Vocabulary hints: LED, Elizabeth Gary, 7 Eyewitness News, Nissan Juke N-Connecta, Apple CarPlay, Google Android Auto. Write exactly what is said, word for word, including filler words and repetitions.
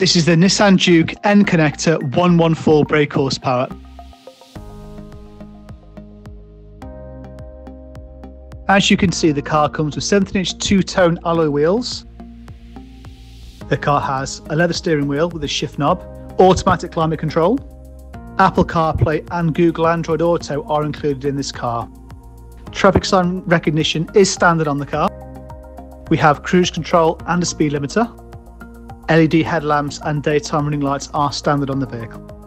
This is the Nissan Juke N-Connecta one hundred fourteen brake horsepower. As you can see, the car comes with seventeen inch two-tone alloy wheels. The car has a leather steering wheel with a shift knob, automatic climate control. Apple CarPlay and Google Android Auto are included in this car. Traffic sign recognition is standard on the car. We have cruise control and a speed limiter. L E D headlamps and daytime running lights are standard on the vehicle.